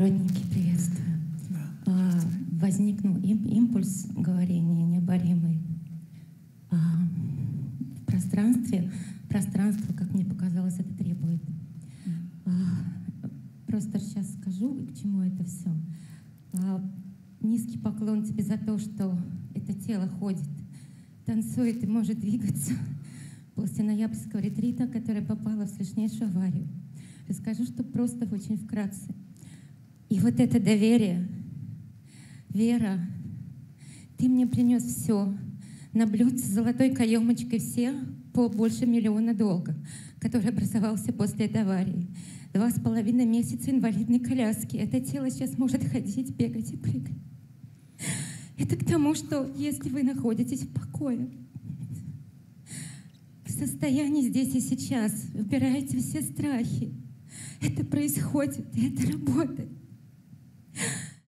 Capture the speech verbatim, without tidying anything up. Родненькие, приветствую. Да, а, возникнул им, импульс говорения необоримый. А, в пространстве, пространство, как мне показалось, это требует. А, просто сейчас скажу, к чему это все. А, низкий поклон тебе за то, что это тело ходит, танцует и может двигаться. После ноябрьского ретрита, которая попала в страшнейшую аварию. Расскажу, что просто очень вкратце. И вот это доверие, вера, ты мне принес все. На блюдце с золотой каемочкой все по больше миллиона долга, который образовался после этой аварии. Два с половиной месяца инвалидной коляски. Это тело сейчас может ходить, бегать и прыгать. Это к тому, что если вы находитесь в покое, в состоянии здесь и сейчас, убираете все страхи, это происходит, это работает.